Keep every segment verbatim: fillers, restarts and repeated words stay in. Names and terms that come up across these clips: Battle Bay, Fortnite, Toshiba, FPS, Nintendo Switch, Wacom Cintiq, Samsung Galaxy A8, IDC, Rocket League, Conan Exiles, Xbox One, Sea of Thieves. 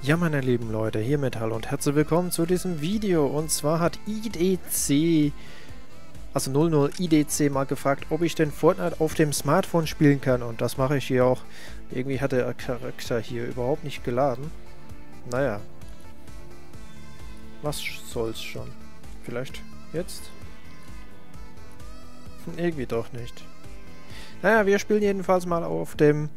Ja, meine lieben Leute, hiermit hallo und herzlich willkommen zu diesem Video. Und zwar hat I D C, also null null I D C, mal gefragt, ob ich denn Fortnite auf dem Smartphone spielen kann. Und das mache ich hier auch. Irgendwie hat der Charakter hier überhaupt nicht geladen. Naja. Was soll's schon? Vielleicht jetzt? Irgendwie doch nicht. Naja, wir spielen jedenfalls mal auf dem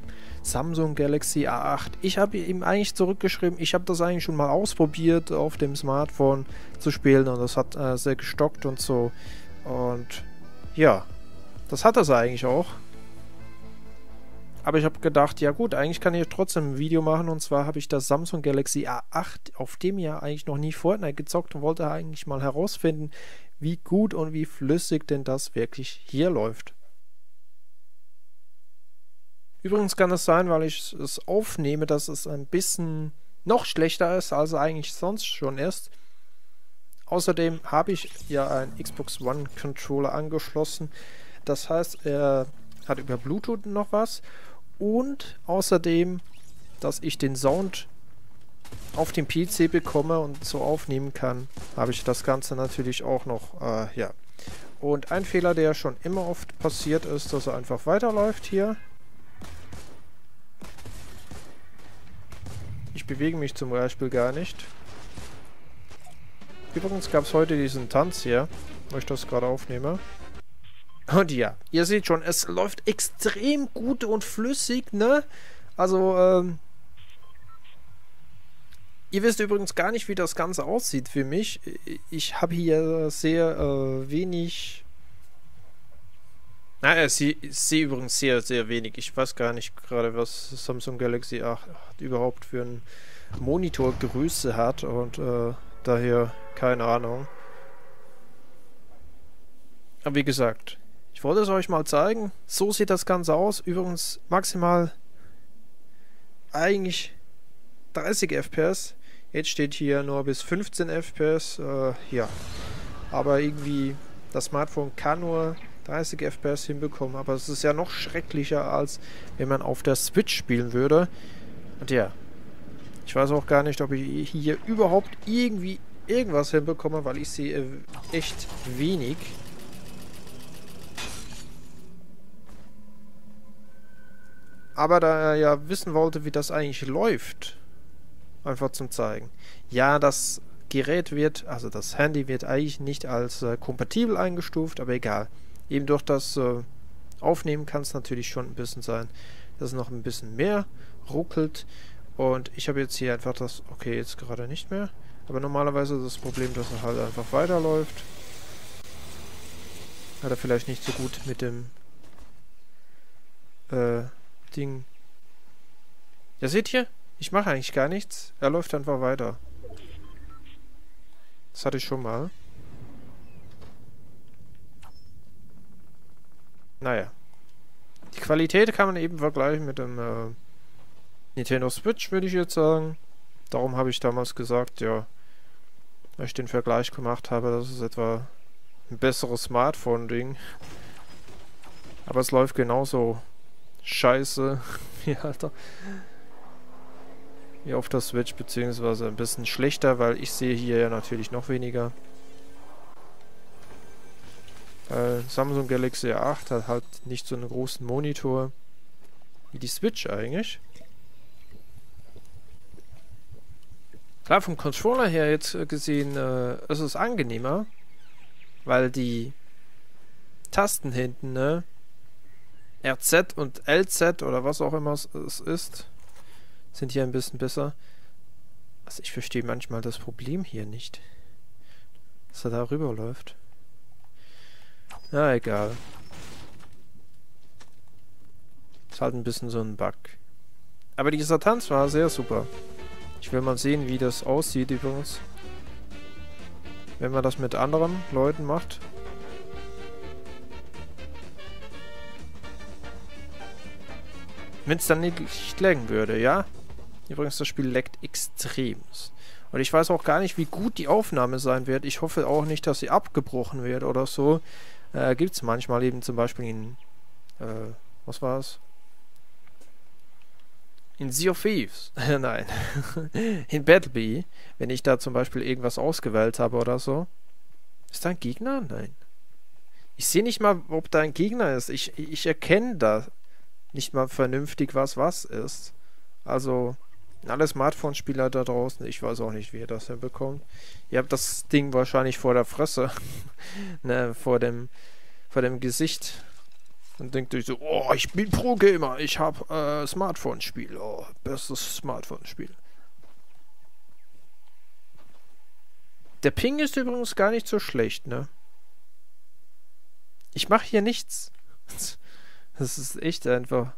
Samsung Galaxy A acht. Ich habe ihm eigentlich zurückgeschrieben, ich habe das eigentlich schon mal ausprobiert, auf dem Smartphone zu spielen, und das hat äh, sehr gestockt und so. Und ja, das hat das eigentlich auch. Aber ich habe gedacht, ja gut, eigentlich kann ich trotzdem ein Video machen. Und zwar habe ich das Samsung Galaxy A acht auf dem Jahr eigentlich noch nie Fortnite gezockt und wollte eigentlich mal herausfinden, wie gut und wie flüssig denn das wirklich hier läuft. Übrigens kann es sein, weil ich es aufnehme, dass es ein bisschen noch schlechter ist, als eigentlich sonst schon ist. Außerdem habe ich ja einen Xbox One Controller angeschlossen. Das heißt, er hat über Bluetooth noch was. Und außerdem, dass ich den Sound auf dem P C bekomme und so aufnehmen kann, habe ich das Ganze natürlich auch noch, äh, ja. Und ein Fehler, der schon immer oft passiert ist, dass er einfach weiterläuft hier. Ich bewege mich zum Beispiel gar nicht. Übrigens gab es heute diesen Tanz hier, wo ich das gerade aufnehme. Und ja, ihr seht schon, es läuft extrem gut und flüssig, ne? Also, ähm... ihr wisst übrigens gar nicht, wie das Ganze aussieht für mich. Ich habe hier sehr äh, wenig... Naja, ich sehe übrigens sehr, sehr wenig. Ich weiß gar nicht gerade, was Samsung Galaxy acht überhaupt für ein Monitorgröße hat, und äh, daher keine Ahnung. Aber wie gesagt, ich wollte es euch mal zeigen. So sieht das Ganze aus. Übrigens maximal eigentlich dreißig F P S. Jetzt steht hier nur bis fünfzehn F P S. Äh, ja, aber irgendwie das Smartphone kann nur dreißig F P S hinbekommen, aber es ist ja noch schrecklicher, als wenn man auf der Switch spielen würde. Und ja, ich weiß auch gar nicht, ob ich hier überhaupt irgendwie irgendwas hinbekomme, weil ich sehe echt wenig. Aber da er ja wissen wollte, wie das eigentlich läuft, einfach zum Zeigen. Ja, das Gerät wird, also das Handy wird eigentlich nicht als äh, kompatibel eingestuft, aber egal. Eben durch das äh, Aufnehmen kann es natürlich schon ein bisschen sein, dass es noch ein bisschen mehr ruckelt. Und ich habe jetzt hier einfach das... Okay, jetzt gerade nicht mehr. Aber normalerweise ist das Problem, dass es halt einfach weiterläuft. Hat er vielleicht nicht so gut mit dem äh, Ding... Ja, seht ihr? Ich mache eigentlich gar nichts. Er läuft einfach weiter. Das hatte ich schon mal. Naja. Die Qualität kann man eben vergleichen mit dem äh, Nintendo Switch, würde ich jetzt sagen. Darum habe ich damals gesagt, ja, als ich den Vergleich gemacht habe, das ist etwa ein besseres Smartphone-Ding. Aber es läuft genauso scheiße wie, Alter, wie auf der Switch, beziehungsweise ein bisschen schlechter, weil ich sehe hier ja natürlich noch weniger. Samsung Galaxy A acht hat halt nicht so einen großen Monitor wie die Switch eigentlich. Klar, vom Controller her jetzt gesehen äh, ist es angenehmer, weil die Tasten hinten, ne, R Z und L Z oder was auch immer es ist, sind hier ein bisschen besser. Also ich verstehe manchmal das Problem hier nicht, dass er da rüber läuft. Na, egal. Ist halt ein bisschen so ein Bug. Aber dieser Tanz war sehr super. Ich will mal sehen, wie das aussieht übrigens, wenn man das mit anderen Leuten macht. Wenn es dann nicht laggen würde, ja? Übrigens, das Spiel laggt extremst. Und ich weiß auch gar nicht, wie gut die Aufnahme sein wird. Ich hoffe auch nicht, dass sie abgebrochen wird oder so. Äh, gibt es manchmal eben zum Beispiel in, äh, was war es? in Sea of Thieves, nein, in Battle Bay, wenn ich da zum Beispiel irgendwas ausgewählt habe oder so. Ist da ein Gegner? Nein. Ich sehe nicht mal, ob da ein Gegner ist. Ich, ich erkenne da nicht mal vernünftig, was was ist. Also, alle Smartphone-Spieler da draußen, ich weiß auch nicht, wie ihr das hinbekommt. Ihr habt das Ding wahrscheinlich vor der Fresse, ne, vor dem, vor dem Gesicht. Und denkt euch so, oh, ich bin Pro-Gamer, ich hab äh, Smartphone-Spiel, oh, bestes Smartphone-Spiel. Der Ping ist übrigens gar nicht so schlecht, ne? Ich mache hier nichts. Das ist echt einfach,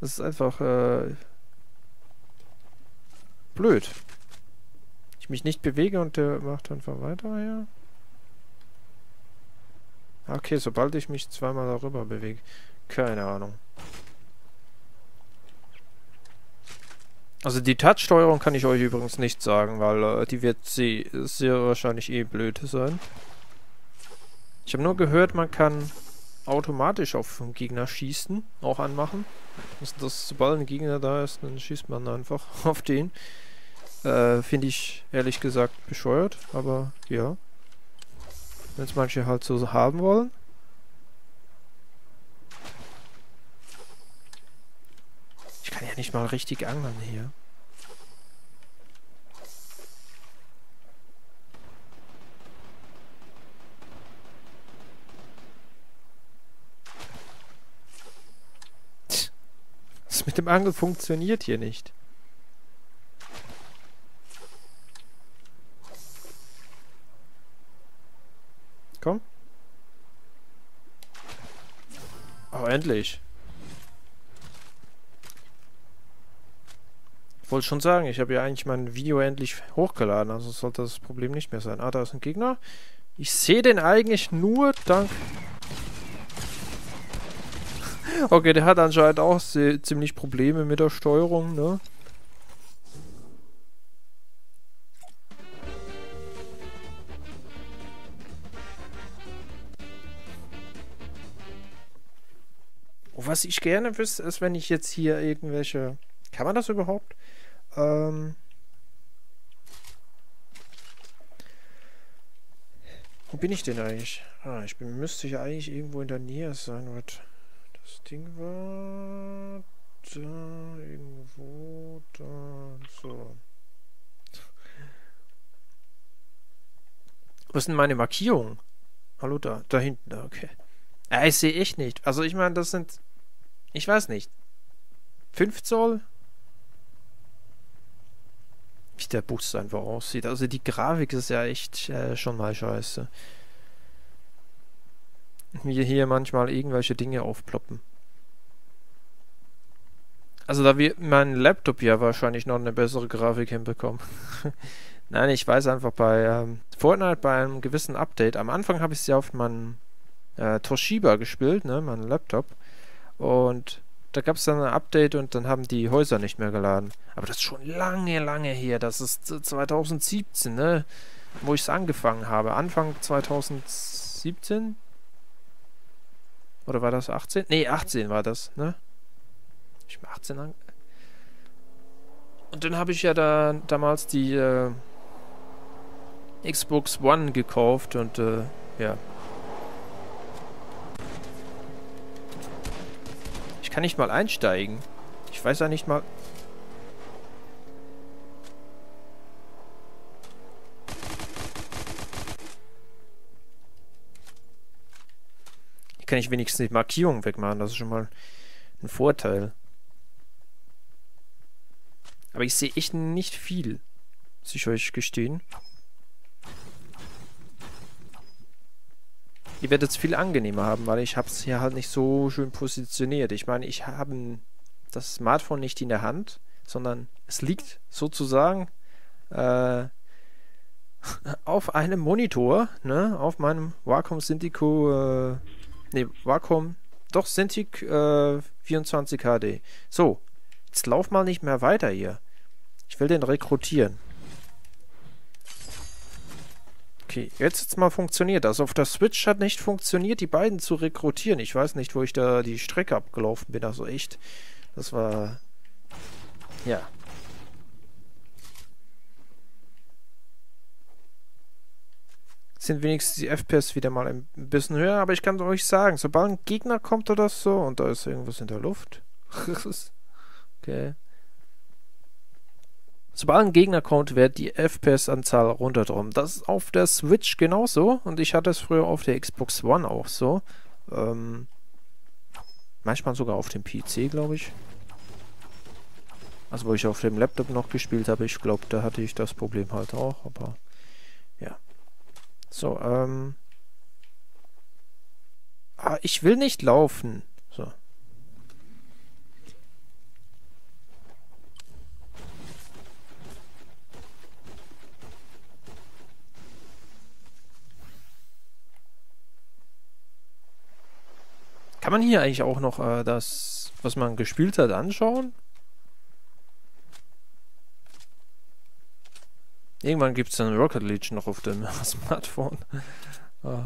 das ist einfach, äh, blöd. Ich mich nicht bewege und der macht einfach weiter, ja. Okay, sobald ich mich zweimal darüber bewege. Keine Ahnung. Also die Touch-Steuerung kann ich euch übrigens nicht sagen, weil äh, die wird sie sehr wahrscheinlich eh blöd sein. Ich habe nur gehört, man kann automatisch auf einen Gegner schießen, auch anmachen. Also das, sobald ein Gegner da ist, dann schießt man einfach auf den. Äh, finde ich ehrlich gesagt bescheuert, aber ja. Wenn es manche halt so haben wollen. Ich kann ja nicht mal richtig angeln hier. Das mit dem Angeln funktioniert hier nicht. Komm. Oh, endlich. Ich wollte schon sagen, ich habe ja eigentlich mein Video endlich hochgeladen, also sollte das Problem nicht mehr sein. Ah, da ist ein Gegner. Ich sehe den eigentlich nur dank... Okay, der hat anscheinend auch ziemlich Probleme mit der Steuerung, ne? Was ich gerne wüsste, ist, wenn ich jetzt hier irgendwelche... Kann man das überhaupt? Ähm... Wo bin ich denn eigentlich? Ah, ich bin, müsste ja eigentlich irgendwo in der Nähe sein, was das Ding war... Da, irgendwo, da, so. Was sind meine Markierungen? Hallo, da, da hinten, da, okay. Ja, ich sehe echt nicht. Also ich meine, das sind... Ich weiß nicht. fünf Zoll? Wie der Bus einfach aussieht. Also die Grafik ist ja echt äh, schon mal scheiße. Wie hier manchmal irgendwelche Dinge aufploppen. Also da wird mein Laptop ja wahrscheinlich noch eine bessere Grafik hinbekommen. Nein, ich weiß einfach bei ähm, Fortnite bei einem gewissen Update. Am Anfang habe ich es ja auf meinem äh, Toshiba gespielt, ne, mein Laptop. Und da gab es dann ein Update und dann haben die Häuser nicht mehr geladen. Aber das ist schon lange, lange her. Das ist zwanzig siebzehn, ne? Wo ich es angefangen habe. Anfang zwanzig siebzehn? Oder war das achtzehn? Ne, achtzehn war das, ne? Ich bin achtzehn an... Und dann habe ich ja da damals die äh, Xbox One gekauft und äh, ja... Ich kann nicht mal einsteigen. Ich weiß ja nicht mal... Hier kann ich wenigstens die Markierung wegmachen. Das ist schon mal ein Vorteil. Aber ich sehe echt nicht viel. Muss ich euch gestehen. Ihr werdet es viel angenehmer haben, weil ich habe es hier halt nicht so schön positioniert. Ich meine, ich habe das Smartphone nicht in der Hand, sondern es liegt sozusagen äh, auf einem Monitor, ne, auf meinem Wacom Cintiq, äh, ne, Wacom, doch Cintiq äh, vierundzwanzig H D. So, jetzt lauf mal nicht mehr weiter hier. Ich will den rekrutieren. Okay, jetzt hat's mal funktioniert. Also auf der Switch hat nicht funktioniert, die beiden zu rekrutieren. Ich weiß nicht, wo ich da die Strecke abgelaufen bin. Also echt, das war Ja. Sind wenigstens die F P S wieder mal ein bisschen höher, aber ich kann euch sagen, sobald ein Gegner kommt oder so, und da ist irgendwas in der Luft. Okay. Sobald ein Gegner kommt, wird die F P S-Anzahl runterdrum. Das ist auf der Switch genauso und ich hatte es früher auf der Xbox One auch so. Ähm, manchmal sogar auf dem P C, glaube ich. Also wo ich auf dem Laptop noch gespielt habe, ich glaube, da hatte ich das Problem halt auch, aber ja. So, ähm... Ah, ich will nicht laufen. So. Kann man hier eigentlich auch noch äh, das, was man gespielt hat, anschauen? Irgendwann gibt es dann Rocket League noch auf dem Smartphone. Oh.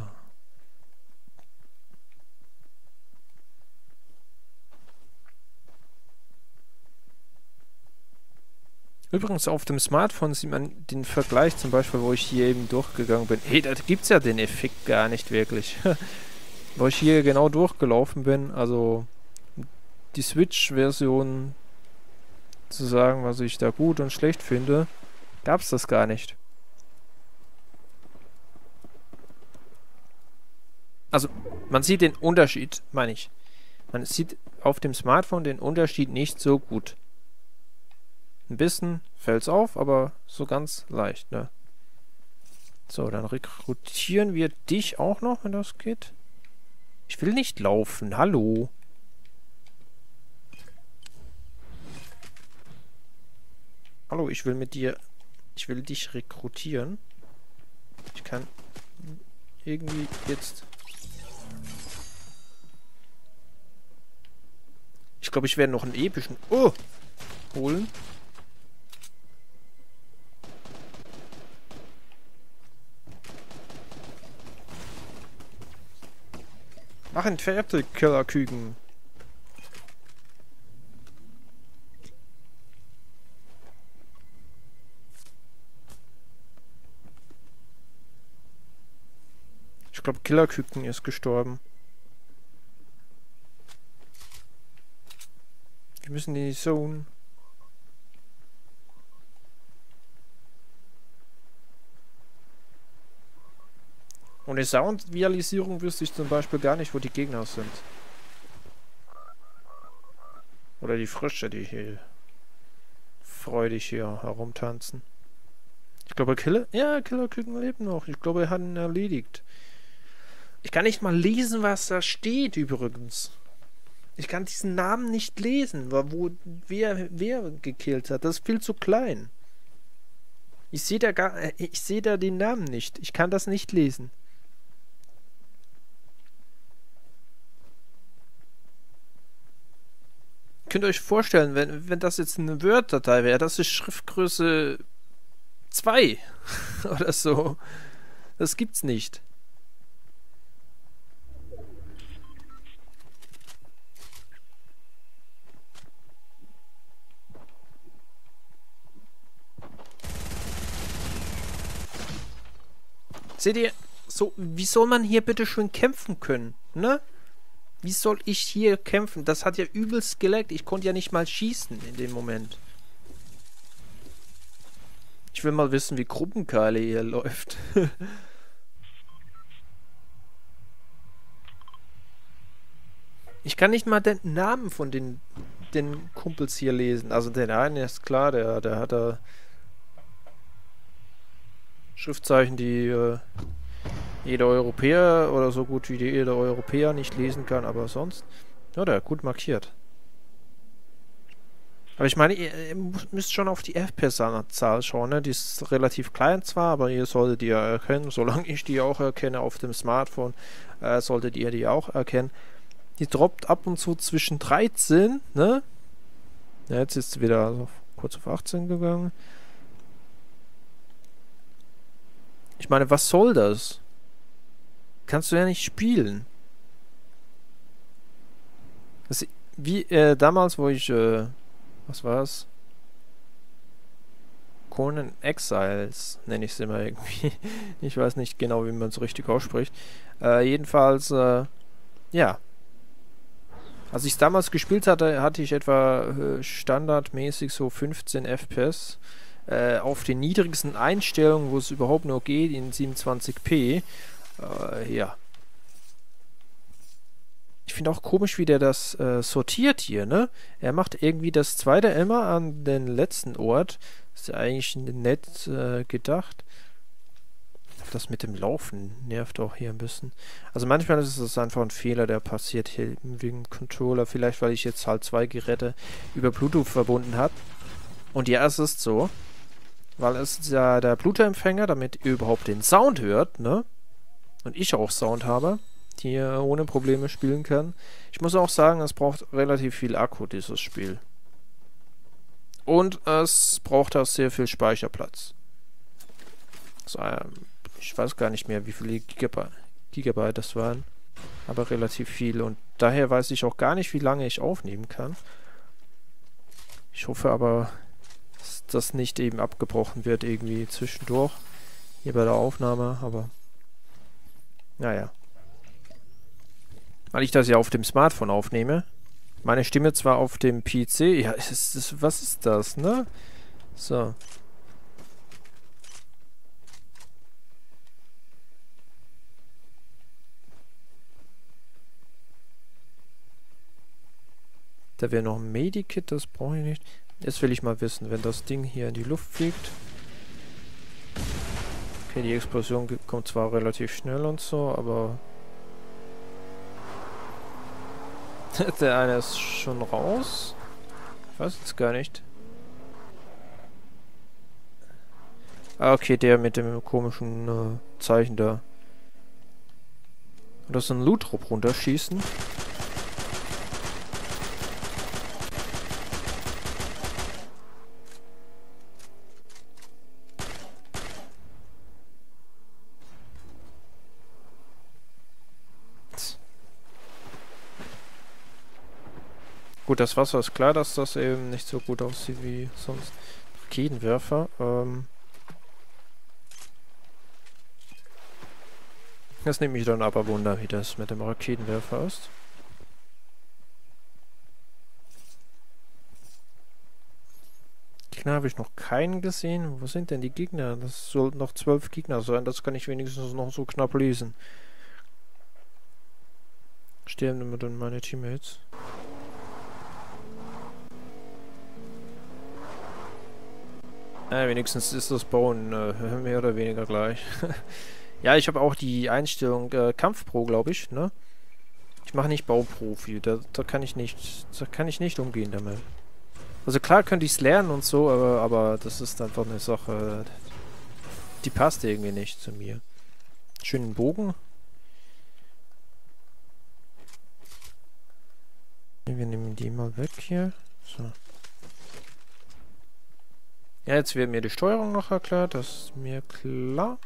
Übrigens, auf dem Smartphone sieht man den Vergleich, zum Beispiel, wo ich hier eben durchgegangen bin. Hey, da gibt es ja den Effekt gar nicht wirklich. Wo ich hier genau durchgelaufen bin, also die Switch-Version zu sagen, was ich da gut und schlecht finde, gab's das gar nicht. Also, man sieht den Unterschied, meine ich. Man sieht auf dem Smartphone den Unterschied nicht so gut. Ein bisschen fällt's auf, aber so ganz leicht, ne? So, dann rekrutieren wir dich auch noch, wenn das geht. Ich will nicht laufen, hallo. Hallo, ich will mit dir... Ich will dich rekrutieren. Ich kann irgendwie jetzt... Ich glaube, ich werde noch einen epischen... Oh! Holen. Machen fertig, Killerküken. Ich glaube, Killerküken ist gestorben. Wir müssen in die Zone. Ohne Soundvisualisierung wüsste ich zum Beispiel gar nicht, wo die Gegner sind. Oder die Frösche, die hier freudig hier herumtanzen. Ich glaube, Killer... Ja, Killerküken leben noch. Ich glaube, er hat ihn erledigt. Ich kann nicht mal lesen, was da steht übrigens. Ich kann diesen Namen nicht lesen, wo wer, wer gekillt hat. Das ist viel zu klein. Ich sehe da gar, ich sehe da den Namen nicht. Ich kann das nicht lesen. Könnt ihr euch vorstellen, wenn, wenn das jetzt eine Word-Datei wäre, das ist Schriftgröße zwei oder so. Das gibt's nicht. Seht ihr, so, wie soll man hier bitte schön kämpfen können, ne? Wie soll ich hier kämpfen? Das hat ja übelst geleckt. Ich konnte ja nicht mal schießen in dem Moment. Ich will mal wissen, wie Gruppenkerle hier läuft. Ich kann nicht mal den Namen von den, den Kumpels hier lesen. Also den einen ist klar, der, der hat da... Schriftzeichen, die äh, jeder Europäer oder so gut wie jeder Europäer nicht lesen kann, aber sonst, ja, der gut markiert. Aber ich meine, ihr, ihr müsst schon auf die F P S-Zahl schauen, ne? Die ist relativ klein zwar, aber ihr solltet die ja erkennen, solange ich die auch erkenne auf dem Smartphone, äh, solltet ihr die auch erkennen. Die droppt ab und zu zwischen dreizehn, ne? Ja, jetzt ist sie wieder also kurz auf achtzehn gegangen. Ich meine, was soll das? Kannst du ja nicht spielen. Das, wie äh, damals, wo ich, äh, was war's? Conan Exiles, nenne ich es immer irgendwie. Ich weiß nicht genau, wie man es richtig ausspricht. Äh, jedenfalls, äh, ja. Als ich es damals gespielt hatte, hatte ich etwa äh, standardmäßig so fünfzehn F P S. Äh, auf den niedrigsten Einstellungen, wo es überhaupt nur geht, in siebenundzwanzig p. Äh, ja. Ich finde auch komisch, wie der das äh, sortiert hier, ne? Er macht irgendwie das zweite immer an den letzten Ort. Ist ja eigentlich nett äh, gedacht. Das mit dem Laufen nervt auch hier ein bisschen. Also manchmal ist es einfach ein Fehler, der passiert hier wegen Controller. Vielleicht, weil ich jetzt halt zwei Geräte über Bluetooth verbunden habe. Und ja, es ist so. Weil es ist ja der Bluetooth-Empfänger, damit ihr überhaupt den Sound hört, ne? Und ich auch Sound habe, die ihr ohne Probleme spielen kann. Ich muss auch sagen, es braucht relativ viel Akku, dieses Spiel. Und es braucht auch sehr viel Speicherplatz. So, ähm, ich weiß gar nicht mehr, wie viele Gigabyte, Gigabyte das waren. Aber relativ viel. Und daher weiß ich auch gar nicht, wie lange ich aufnehmen kann. Ich hoffe aber, dass das nicht eben abgebrochen wird irgendwie zwischendurch. Hier bei der Aufnahme, aber naja. Weil ich das ja auf dem Smartphone aufnehme. Meine Stimme zwar auf dem P C. Ja, ist, ist, was ist das, ne? So. Da wäre noch ein Medikit, das brauche ich nicht. Jetzt will ich mal wissen, wenn das Ding hier in die Luft fliegt. Okay, die Explosion kommt zwar relativ schnell und so, aber der eine ist schon raus. Ich weiß jetzt gar nicht. Ah, okay, der mit dem komischen äh, Zeichen da. Und das ist ein Loot-Drop runterschießen. Gut, das Wasser ist klar, dass das eben nicht so gut aussieht wie sonst. Raketenwerfer. Ähm das nimmt mich dann aber wunder, wie das mit dem Raketenwerfer ist. Gegner habe ich noch keinen gesehen. Wo sind denn die Gegner? Das sollten noch zwölf Gegner sein. Das kann ich wenigstens noch so knapp lesen. Sterben immer dann meine Teammates. Ja, wenigstens ist das Bauen äh, mehr oder weniger gleich. Ja, ich habe auch die Einstellung äh, Kampfpro, glaube ich, ne? Ich mache nicht Bauprofi, da, da kann ich nicht, da kann ich nicht umgehen damit. Also klar könnte ich es lernen und so, aber, aber das ist einfach eine Sache, die passt irgendwie nicht zu mir. Schönen Bogen. Wir nehmen die mal weg hier. So. Ja, jetzt wird mir die Steuerung noch erklärt, das ist mir klar.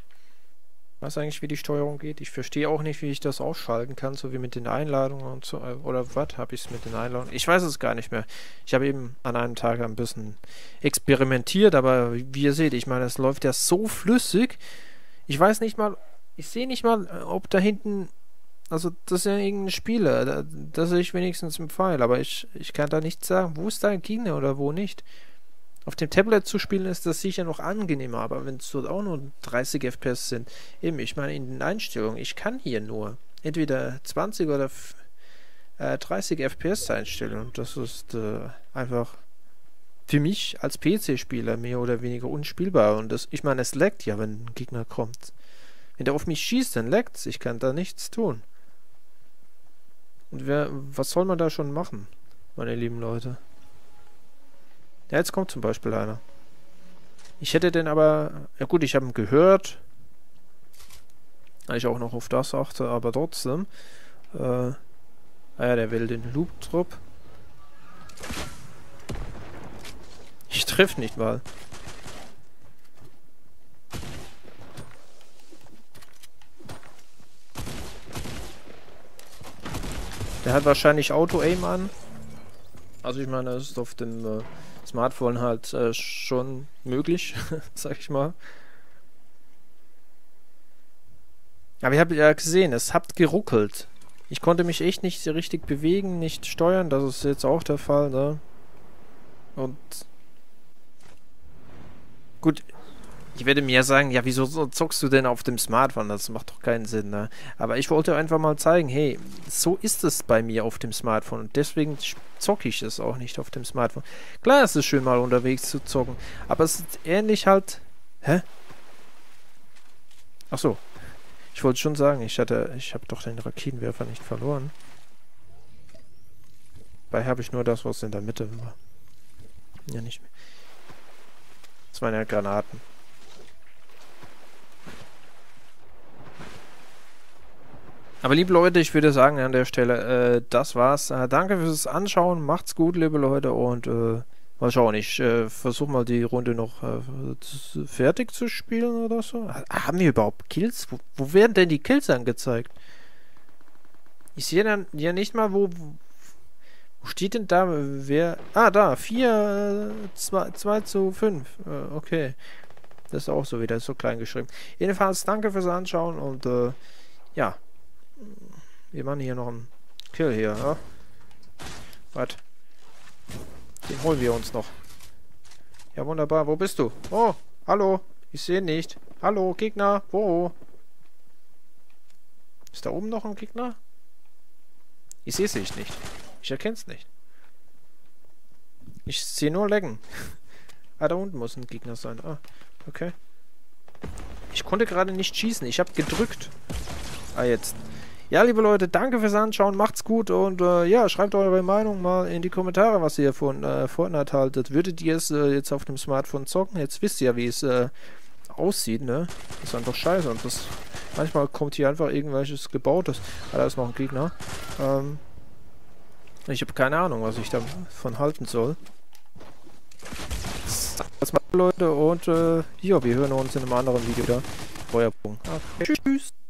Ich weiß eigentlich, wie die Steuerung geht. Ich verstehe auch nicht, wie ich das ausschalten kann, so wie mit den Einladungen und so. Oder was habe ich es mit den Einladungen? Ich weiß es gar nicht mehr. Ich habe eben an einem Tag ein bisschen experimentiert, aber wie ihr seht, ich meine, es läuft ja so flüssig. Ich weiß nicht mal, ich sehe nicht mal, ob da hinten, also das ist ja irgendein Spieler, das sehe ich wenigstens im Pfeil, aber ich, ich kann da nicht sagen, wo ist da ein Gegner oder wo nicht. Auf dem Tablet zu spielen ist das sicher noch angenehmer, aber wenn es dort auch nur dreißig F P S sind, eben, ich meine in den Einstellungen, ich kann hier nur entweder zwanzig oder äh, dreißig F P S einstellen und das ist äh, einfach für mich als P C-Spieler mehr oder weniger unspielbar und das, ich meine, es laggt ja, wenn ein Gegner kommt. Wenn der auf mich schießt, dann laggt, ich kann da nichts tun. Und wer, was soll man da schon machen, meine lieben Leute? Ja, jetzt kommt zum Beispiel einer. Ich hätte den aber... Ja gut, ich habe ihn gehört. Weil ich auch noch auf das achte, aber trotzdem. Äh, ah ja, der will den Loop-Trupp. Ich treffe nicht mal. Der hat wahrscheinlich Auto-Aim an. Also ich meine, das ist auf dem... Äh, Smartphone halt äh, schon möglich, sag ich mal. Aber ich habe ja gesehen, es hat geruckelt. Ich konnte mich echt nicht richtig bewegen, nicht steuern, das ist jetzt auch der Fall, ne? Und gut, ich werde mir sagen, ja, wieso zockst du denn auf dem Smartphone? Das macht doch keinen Sinn, ne? Aber ich wollte einfach mal zeigen, hey, so ist es bei mir auf dem Smartphone. Und deswegen zocke ich es auch nicht auf dem Smartphone. Klar, es ist schön, mal unterwegs zu zocken. Aber es ist ähnlich halt... Hä? Ach so. Ich wollte schon sagen, ich hatte... Ich habe doch den Raketenwerfer nicht verloren. Dabei habe ich nur das, was in der Mitte war. Ja, nicht mehr. Das waren ja Granaten. Aber liebe Leute, ich würde sagen an der Stelle, äh, das war's. Äh, danke fürs Anschauen, macht's gut, liebe Leute, und äh, mal schauen, ich äh, versuche mal die Runde noch äh, fertig zu spielen oder so. Ah, haben wir überhaupt Kills? Wo, wo werden denn die Kills angezeigt? Ich sehe dann ja nicht mal, wo, wo steht denn da, wer... Ah, da, vier, zwei zu fünf. Äh, okay, das ist auch so wieder so klein geschrieben. Jedenfalls, danke fürs Anschauen und äh, ja... Wir machen hier noch einen Kill hier, ne? Was? Den holen wir uns noch. Ja, wunderbar. Wo bist du? Oh, hallo. Ich sehe nicht. Hallo, Gegner. Wo? Ist da oben noch ein Gegner? Ich sehe es nicht. Ich erkenne es nicht. Ich sehe nur Lecken. Ah, da unten muss ein Gegner sein. Ah, okay. Ich konnte gerade nicht schießen. Ich habe gedrückt. Ah, jetzt... Ja, liebe Leute, danke fürs Anschauen, macht's gut und äh, ja, schreibt eure Meinung mal in die Kommentare, was ihr von äh, Fortnite haltet. Würdet ihr es äh, jetzt auf dem Smartphone zocken? Jetzt wisst ihr ja, wie es äh, aussieht, ne? Ist dann doch scheiße und das... Manchmal kommt hier einfach irgendwelches Gebautes. Ah, da ist noch ein Gegner. Ähm, ich habe keine Ahnung, was ich davon halten soll. Das war's, Leute, und äh, ja, wir hören uns in einem anderen Video wieder. Euer Punkt. Okay. Tschüss!